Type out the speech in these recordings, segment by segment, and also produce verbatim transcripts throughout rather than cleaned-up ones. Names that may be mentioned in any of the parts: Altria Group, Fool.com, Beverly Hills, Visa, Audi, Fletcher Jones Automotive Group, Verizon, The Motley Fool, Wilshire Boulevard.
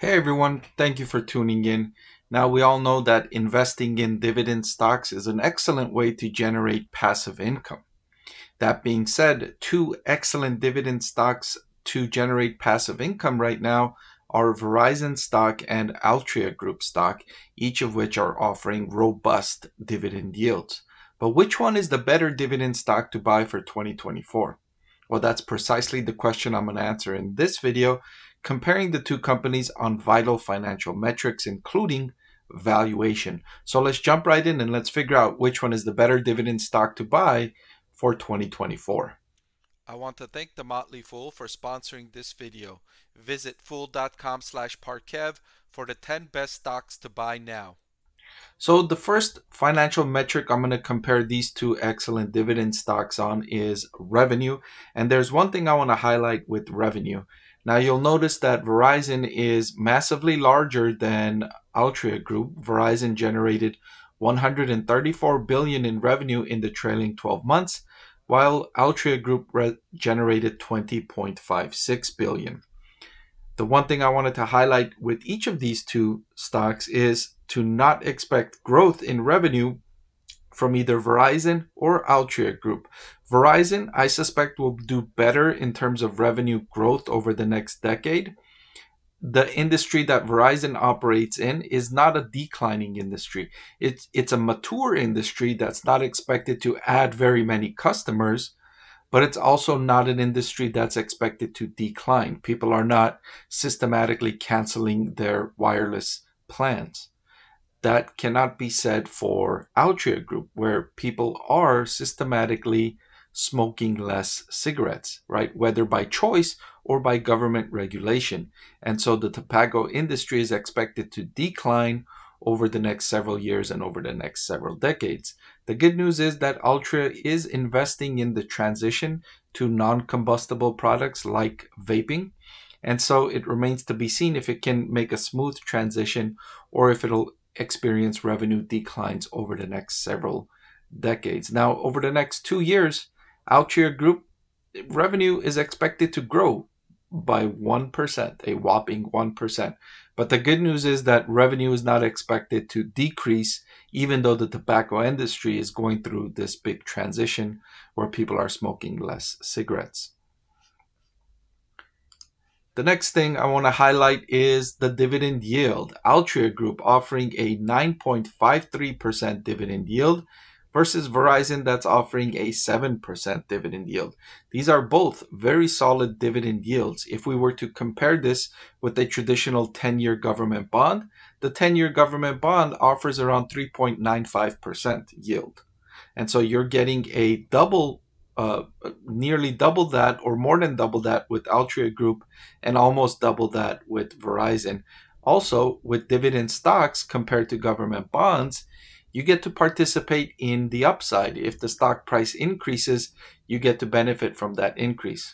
Hey everyone, thank you for tuning in. Now we all know that investing in dividend stocks is an excellent way to generate passive income. That being said, two excellent dividend stocks to generate passive income right now are Verizon stock and Altria Group stock, each of which are offering robust dividend yields. But which one is the better dividend stock to buy for twenty twenty-four? Well, that's precisely the question I'm going to answer in this video, comparing the two companies on vital financial metrics, including valuation. So let's jump right in and let's figure out which one is the better dividend stock to buy for twenty twenty-four. I want to thank The Motley Fool for sponsoring this video. Visit fool.com slash parkev for the ten best stocks to buy now. So the first financial metric I'm going to compare these two excellent dividend stocks on is revenue. And there's one thing I want to highlight with revenue. Now you'll notice that Verizon is massively larger than Altria Group. Verizon generated one hundred thirty-four billion dollars in revenue in the trailing twelve months, while Altria Group generated twenty point five six billion dollars. The one thing I wanted to highlight with each of these two stocks is to not expect growth in revenue from either Verizon or Altria Group. Verizon, I suspect, will do better in terms of revenue growth over the next decade. The industry that Verizon operates in is not a declining industry. It's, it's a mature industry that's not expected to add very many customers, but it's also not an industry that's expected to decline. People are not systematically canceling their wireless plans. That cannot be said for Altria Group, where people are systematically smoking less cigarettes, right? Whether by choice or by government regulation. And so the tobacco industry is expected to decline over the next several years and over the next several decades. The good news is that Altria is investing in the transition to non-combustible products like vaping. And so it remains to be seen if it can make a smooth transition or if it'll experience revenue declines over the next several decades. Now, over the next two years, Altria Group revenue is expected to grow by one percent, a whopping one percent. But the good news is that revenue is not expected to decrease, even though the tobacco industry is going through this big transition where people are smoking less cigarettes. The next thing I want to highlight is the dividend yield. Altria Group offering a nine point five three percent dividend yield versus Verizon that's offering a seven percent dividend yield. These are both very solid dividend yields. If we were to compare this with a traditional ten-year government bond, the ten-year government bond offers around three point nine five percent yield. And so you're getting a double Uh, nearly double that or more than double that with Altria Group and almost double that with Verizon. Also, with dividend stocks compared to government bonds, you get to participate in the upside. If the stock price increases, you get to benefit from that increase.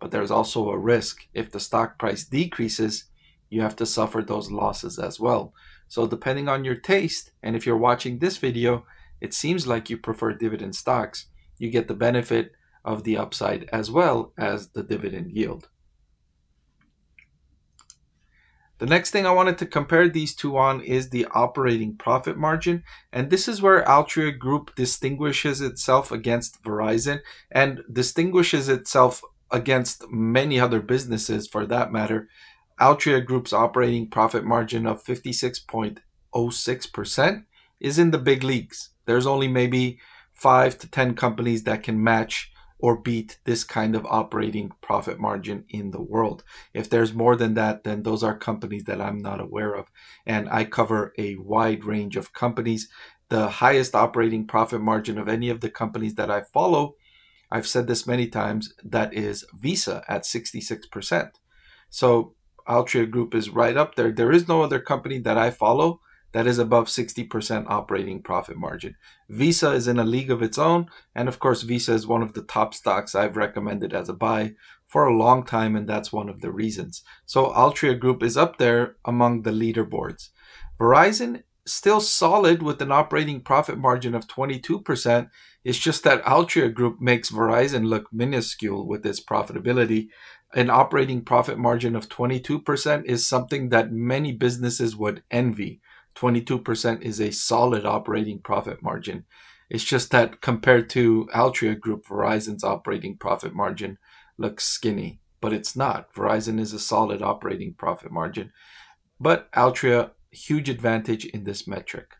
But there's also a risk. If the stock price decreases, you have to suffer those losses as well. So depending on your taste, and if you're watching this video, it seems like you prefer dividend stocks. You get the benefit of the upside as well as the dividend yield. The next thing I wanted to compare these two on is the operating profit margin. And this is where Altria Group distinguishes itself against Verizon and distinguishes itself against many other businesses for that matter. Altria Group's operating profit margin of fifty-six point zero six percent is in the big leagues. There's only maybe five to ten companies that can match or beat this kind of operating profit margin in the world. If there's more than that, then those are companies that I'm not aware of. And I cover a wide range of companies. The highest operating profit margin of any of the companies that I follow, I've said this many times, that is Visa at sixty-six percent. So Altria Group is right up there. There is no other company that I follow that is above sixty percent operating profit margin. Visa is in a league of its own. And of course, Visa is one of the top stocks I've recommended as a buy for a long time. And that's one of the reasons. So Altria Group is up there among the leaderboards. Verizon still solid with an operating profit margin of twenty-two percent. It's just that Altria Group makes Verizon look minuscule with its profitability. An operating profit margin of twenty-two percent is something that many businesses would envy. twenty-two percent is a solid operating profit margin. It's just that compared to Altria Group, Verizon's operating profit margin looks skinny, but it's not. Verizon is a solid operating profit margin, but Altria, huge advantage in this metric.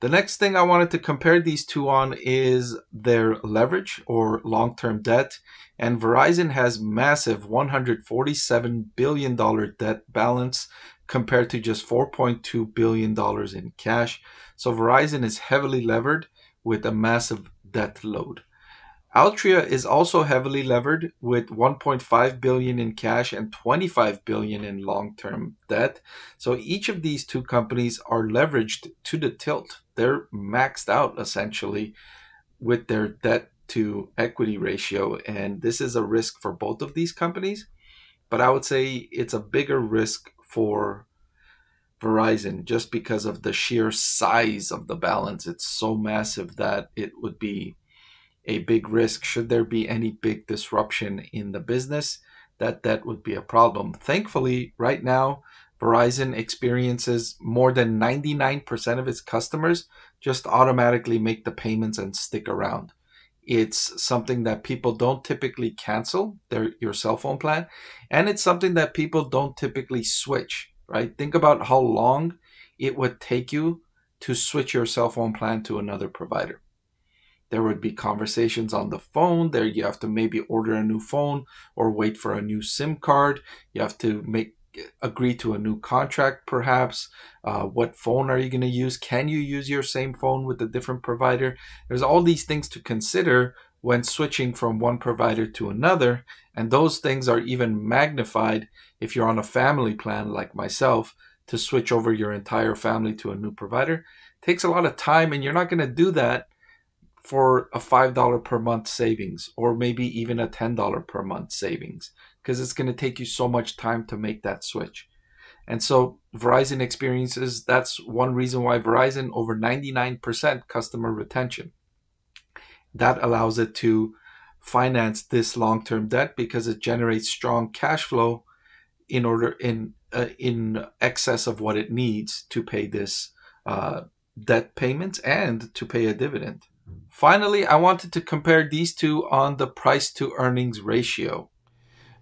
The next thing I wanted to compare these two on is their leverage or long-term debt. And Verizon has massive one hundred forty-seven billion dollars debt balance compared to just four point two billion dollars in cash. So Verizon is heavily levered with a massive debt load. Altria is also heavily levered with one point five billion dollars in cash and twenty-five billion dollars in long-term debt. So each of these two companies are leveraged to the tilt. They're maxed out essentially with their debt to equity ratio. And this is a risk for both of these companies. But I would say it's a bigger risk for Verizon just because of the sheer size of the balance. It's so massive that it would be a big risk. Should there be any big disruption in the business, that that would be a problem. Thankfully, right now, Verizon experiences more than ninety-nine percent of its customers just automatically make the payments and stick around. It's something that people don't typically cancel their, your cell phone plan, and it's something that people don't typically switch, right? Think about how long it would take you to switch your cell phone plan to another provider. There would be conversations on the phone. There you have to maybe order a new phone or wait for a new SIM card. You have to make agree to a new contract perhaps. Uh, what phone are you going to use? Can you use your same phone with a different provider? There's all these things to consider when switching from one provider to another. And those things are even magnified if you're on a family plan like myself. To switch over your entire family to a new provider takes a lot of time, and you're not going to do that for a five dollars per month savings, or maybe even a ten dollars per month savings, because it's going to take you so much time to make that switch. And so Verizon experiences, that's one reason why Verizon over ninety-nine percent customer retention. That allows it to finance this long-term debt because it generates strong cash flow in order in uh, in excess of what it needs to pay this uh, debt payments and to pay a dividend. Finally, I wanted to compare these two on the price to earnings ratio.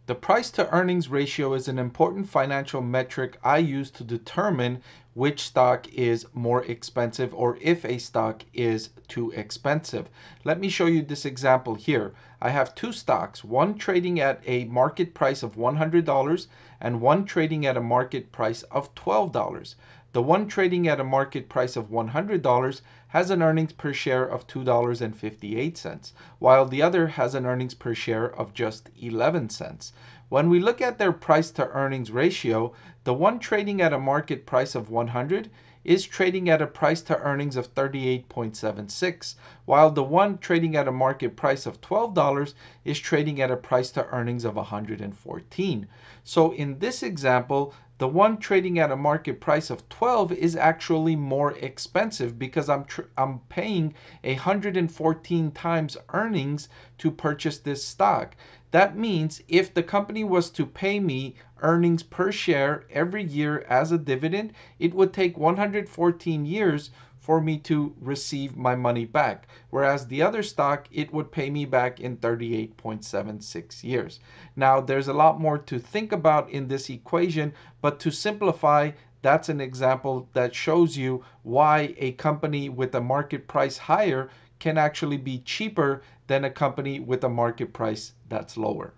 The price to earnings ratio is an important financial metric I use to determine which stock is more expensive or if a stock is too expensive. Let me show you this example here. I have two stocks, one trading at a market price of one hundred dollars and one trading at a market price of twelve dollars. The one trading at a market price of one hundred dollars has an earnings per share of two dollars and fifty-eight cents, while the other has an earnings per share of just eleven cents. When we look at their price to earnings ratio, the one trading at a market price of one hundred is trading at a price to earnings of thirty-eight point seven six, while the one trading at a market price of twelve dollars is trading at a price to earnings of one hundred fourteen. So in this example, the one trading at a market price of twelve is actually more expensive because I'm tr I'm paying one hundred fourteen times earnings to purchase this stock. That means if the company was to pay me earnings per share every year as a dividend, it would take one hundred fourteen years for me to receive my money back, whereas the other stock, it would pay me back in thirty-eight point seven six years. Now, there's a lot more to think about in this equation, but to simplify, that's an example that shows you why a company with a market price higher can actually be cheaper than a company with a market price that's lower.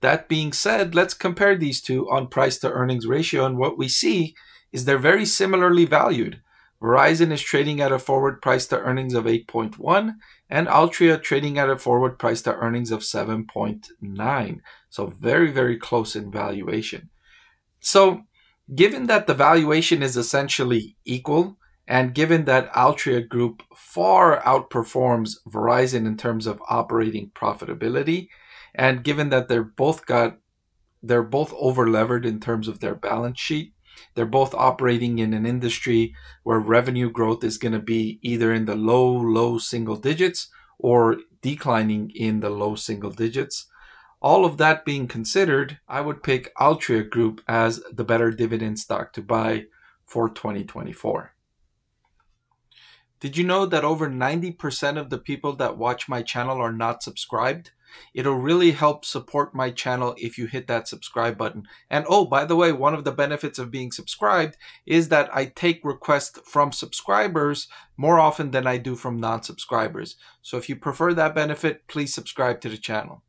That being said, let's compare these two on price to earnings ratio, and what we see is they're very similarly valued. Verizon is trading at a forward price to earnings of eight point one and Altria trading at a forward price to earnings of seven point nine. So very, very close in valuation. So given that the valuation is essentially equal, and given that Altria Group far outperforms Verizon in terms of operating profitability, and given that they're both got, they're both over-levered in terms of their balance sheet, They're both operating in an industry where revenue growth is going to be either in the low, low single digits or declining in the low single digits. All of that being considered, I would pick Altria Group as the better dividend stock to buy for twenty twenty-four. Did you know that over ninety percent of the people that watch my channel are not subscribed? It'll really help support my channel if you hit that subscribe button. And oh, by the way, one of the benefits of being subscribed is that I take requests from subscribers more often than I do from non-subscribers. So if you prefer that benefit, please subscribe to the channel.